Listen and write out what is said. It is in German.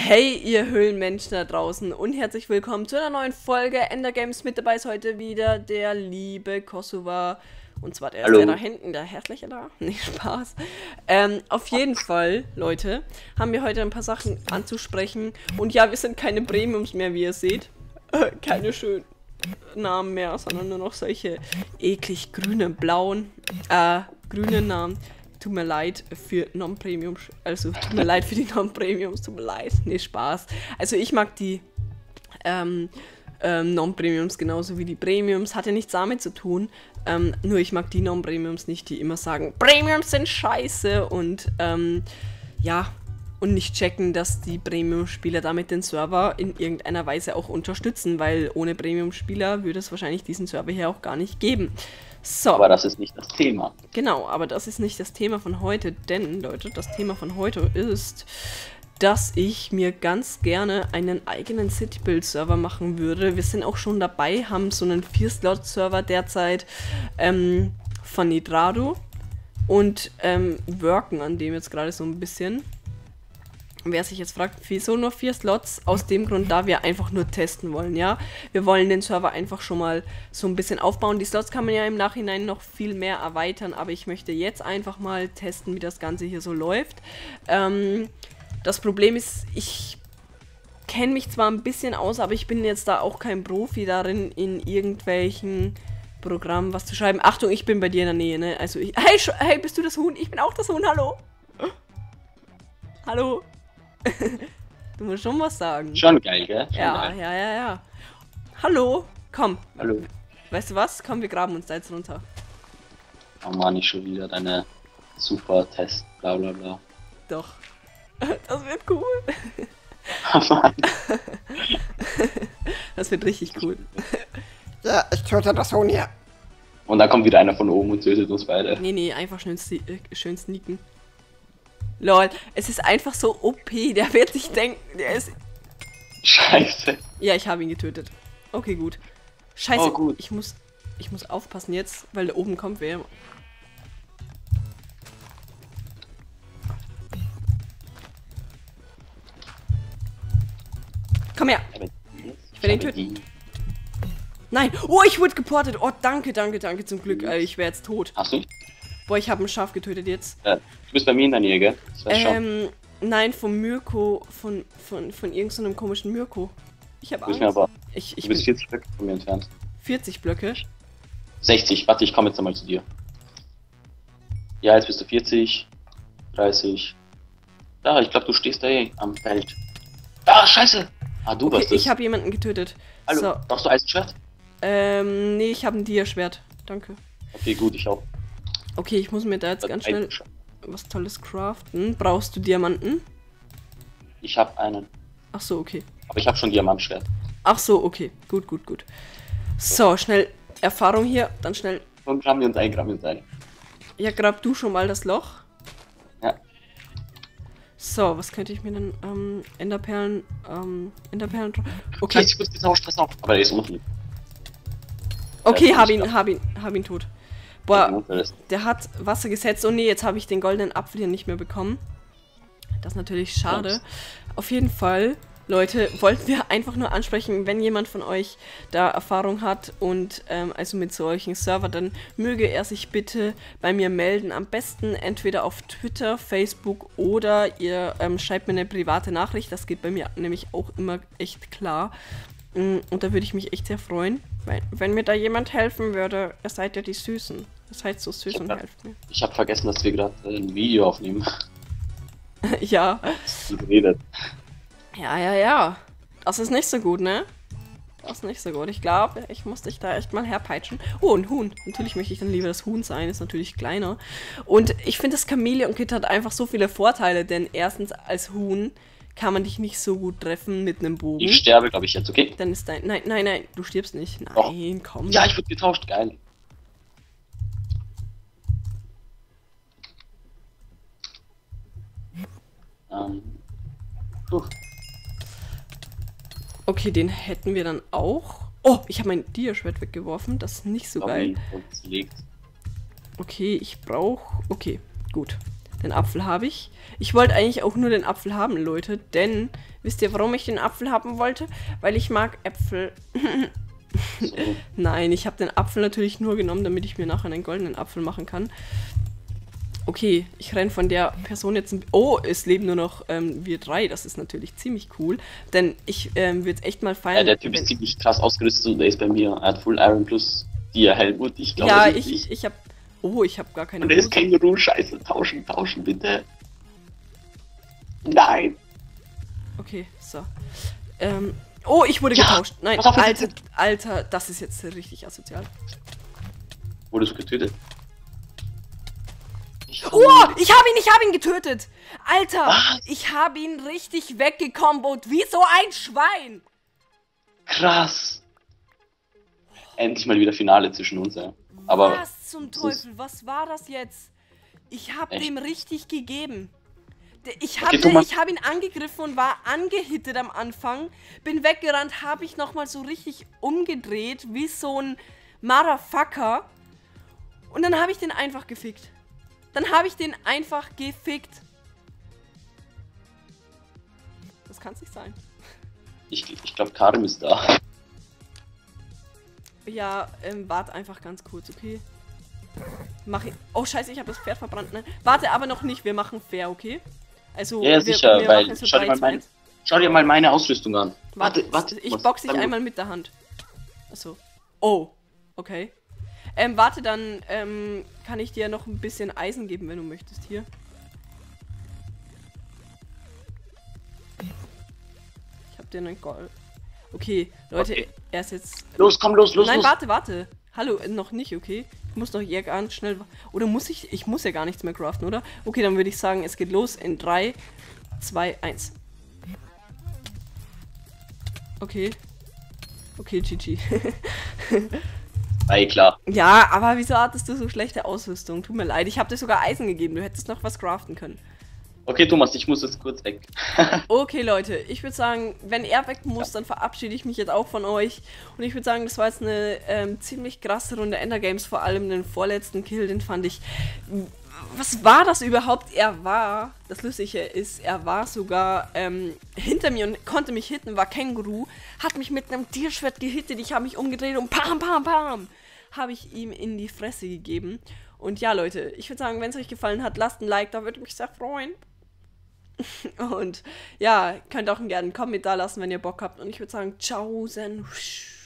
Hey ihr Höhlenmenschen da draußen und herzlich willkommen zu einer neuen Folge Ender Games. Mit dabei ist heute wieder der liebe Kosova. Und zwar der, da hinten, der Herzliche da. Nicht Spaß. Auf jeden Fall, Leute, haben wir heute ein paar Sachen anzusprechen. Und ja, wir sind keine Premiums mehr, wie ihr seht. Keine schönen Namen mehr, sondern nur noch solche eklig grünen, blauen, grünen Namen. Tut mir leid für Non-Premiums, also tut mir leid für die Non-Premiums, tut mir leid, nee, Spaß. Also ich mag die Non-Premiums genauso wie die Premiums, hat ja nichts damit zu tun, nur ich mag die Non-Premiums nicht, die immer sagen, Premiums sind scheiße und ja, und nicht checken, dass die Premium-Spieler damit den Server in irgendeiner Weise auch unterstützen, weil ohne Premium-Spieler würde es wahrscheinlich diesen Server hier auch gar nicht geben. So. Aber das ist nicht das Thema. Genau, aber das ist nicht das Thema von heute, denn, Leute, das Thema von heute ist, dass ich mir ganz gerne einen eigenen City-Build-Server machen würde. Wir sind auch schon dabei, haben so einen 4-Slot-Server derzeit von Nitrado und worken an dem jetzt gerade so ein bisschen. Wer sich jetzt fragt, wieso nur 4 Slots? Aus dem Grund, da wir einfach nur testen wollen, ja. Wir wollen den Server einfach schon mal so ein bisschen aufbauen. Die Slots kann man ja im Nachhinein noch viel mehr erweitern, aber ich möchte jetzt einfach mal testen, wie das Ganze hier so läuft. Das Problem ist, ich kenne mich zwar ein bisschen aus, aber ich bin jetzt da auch kein Profi darin, in irgendwelchen Programmen was zu schreiben. Achtung, ich bin bei dir in der Nähe, ne? Also ich... Hey, bist du das Huhn? Ich bin auch das Huhn, hallo! Hallo! Du musst schon was sagen. Schon geil, gell? Schon ja, geil. Ja. Hallo, komm. Hallo. Weißt du was? Komm, wir graben uns da jetzt runter. Oh Mann, nicht schon wieder deine Super-Test, bla bla bla. Doch. Das wird cool. Oh Mann. Das wird richtig cool. Ja, ich töte das Huhn hier. Und da kommt wieder einer von oben und tötet uns beide. Nee, einfach schön sneaken. Lol, es ist einfach so OP, der wird sich denken, der ist... Scheiße. Ja, ich habe ihn getötet. Okay, gut. Scheiße, oh, gut. Ich muss aufpassen jetzt, weil da oben kommt wer. Komm her. Ich werde ihn töten. Nein, oh, ich wurde geportet. Oh, danke, zum Glück. Ich wäre jetzt tot. Ach so. Boah, ich habe ein Schaf getötet jetzt. Ja, du bist bei mir in der Nähe, gell? Das war's schon. Nein, von Mirko, von irgendeinem komischen Mirko. Ich habe Angst. Du bist 40 Blöcke von mir entfernt. 40 Blöcke? 60, warte, ich komme jetzt nochmal zu dir. Ja, jetzt bist du 40, 30. Da, ich glaube, du stehst da am Feld. Ah, scheiße! Ah, du warst das. Ich habe jemanden getötet. Hallo, so. Brauchst du Eisenschwert? Nee, ich habe ein Dierschwert. Danke. Okay, gut, ich auch. Okay, ich muss mir da jetzt ganz schnell was Tolles craften. Brauchst du Diamanten? Ich habe einen. Ach so, okay. Aber ich habe schon Diamantschwert. Ach so, okay. Gut. So, schnell Erfahrung hier, dann schnell. Und graben wir uns ein. Ja, grab du schon mal das Loch. Ja. So, was könnte ich mir denn? Enderperlen. Okay. Ich muss diesen Stress auf, aber der ist unten. Okay, hab ihn tot. Boah, der hat Wasser gesetzt. Oh ne, jetzt habe ich den goldenen Apfel hier nicht mehr bekommen. Das ist natürlich schade. Auf jeden Fall, Leute, wollten wir einfach nur ansprechen, wenn jemand von euch da Erfahrung hat und also mit solchen Servern, dann möge er sich bitte bei mir melden. Am besten entweder auf Twitter, Facebook oder ihr schreibt mir eine private Nachricht. Das geht bei mir nämlich auch immer echt klar. Und da würde ich mich echt sehr freuen, wenn mir da jemand helfen würde. Ihr seid ja die Süßen. Das heißt so süß und helft mir. Ich habe vergessen, dass wir gerade ein Video aufnehmen. Ja. Ja. Das ist nicht so gut, ne? Das ist nicht so gut. Ich glaube, ich muss dich da echt mal herpeitschen. Oh, ein Huhn. Natürlich möchte ich dann lieber das Huhn sein. Ist natürlich kleiner. Und ich finde, das Chamäleon-Kit hat einfach so viele Vorteile. Denn erstens als Huhn kann man dich nicht so gut treffen mit einem Bogen. Ich sterbe, glaube ich, jetzt, okay? Dann ist dein... Nein, du stirbst nicht. Nein, doch. Komm. Ja, ich wurde getauscht, geil. Okay, den hätten wir dann auch. Oh, ich habe mein Dierschwert weggeworfen. Das ist nicht so geil. Okay, ich brauche... Okay, gut. Den Apfel habe ich. Ich wollte eigentlich auch nur den Apfel haben, Leute. Denn, wisst ihr, warum ich den Apfel haben wollte? Weil ich mag Äpfel. Nein, ich habe den Apfel natürlich nur genommen, damit ich mir nachher einen goldenen Apfel machen kann. Okay, ich renne von der Person jetzt... Oh, es leben nur noch wir drei. Das ist natürlich ziemlich cool. Denn ich würde es echt mal feiern... Ja, der Typ ist ziemlich krass ausgerüstet und der ist bei mir. Er hat Full Iron plus die Helmut. Ich glaube, ja, ich habe... Oh, ich habe gar keine... Und der ist Känguru. Scheiße, tauschen, bitte. Nein. Okay, so. Oh, ich wurde getauscht. Nein, auf, Alter, das ist jetzt richtig asozial. Wurdest du getötet? Oh, ich habe ihn getötet! Alter, was? Ich habe ihn richtig weggekombot, wie so ein Schwein! Krass! Endlich mal wieder Finale zwischen uns, ja. Aber was zum Teufel, was war das jetzt? Ich habe dem richtig gegeben. Ich hab ihn angegriffen und war angehittet am Anfang, bin weggerannt, habe ich nochmal so richtig umgedreht, wie so ein Motherfucker. Und dann habe ich den einfach gefickt. Das kann's nicht sein. Ich glaube, Karim ist da. Ja, warte einfach ganz kurz, okay? Mach ich... Oh, scheiße, ich habe das Pferd verbrannt, ne? Warte aber noch nicht, wir machen fair, okay? Also, ja, sicher, weil... Schau dir mal meine Ausrüstung an. Warte. Ich boxe dich einmal mit der Hand. Achso. Oh, okay. Warte, dann kann ich dir noch ein bisschen Eisen geben, wenn du möchtest, hier. Ich hab dir einen Gold. Okay, Leute, okay. Er ist jetzt... Los, komm, los, los, nein, los. warte. Hallo, noch nicht, okay? Ich muss noch hier ganz schnell... Oder muss ich... Ich muss ja gar nichts mehr craften, oder? Okay, dann würde ich sagen, es geht los in 3, 2, 1. Okay. Okay, GG. Ey, klar. Ja, aber wieso hattest du so schlechte Ausrüstung? Tut mir leid, ich habe dir sogar Eisen gegeben. Du hättest noch was craften können. Okay, Thomas, ich muss jetzt kurz weg. Okay, Leute, ich würde sagen, wenn er weg muss, dann verabschiede ich mich jetzt auch von euch. Und ich würde sagen, das war jetzt eine ziemlich krasse Runde Ender Games. Vor allem den vorletzten Kill, den fand ich... Was war das überhaupt? Er war... Das Lustige ist, er war sogar hinter mir und konnte mich hitten, war Känguru, hat mich mit einem Tierschwert gehittet, ich habe mich umgedreht und pam, pam, pam, habe ich ihm in die Fresse gegeben. Und ja, Leute, ich würde sagen, wenn es euch gefallen hat, lasst ein Like, da würde ich mich sehr freuen. Und ja, könnt auch gerne einen Kommentar lassen, wenn ihr Bock habt. Und ich würde sagen, tschaußen.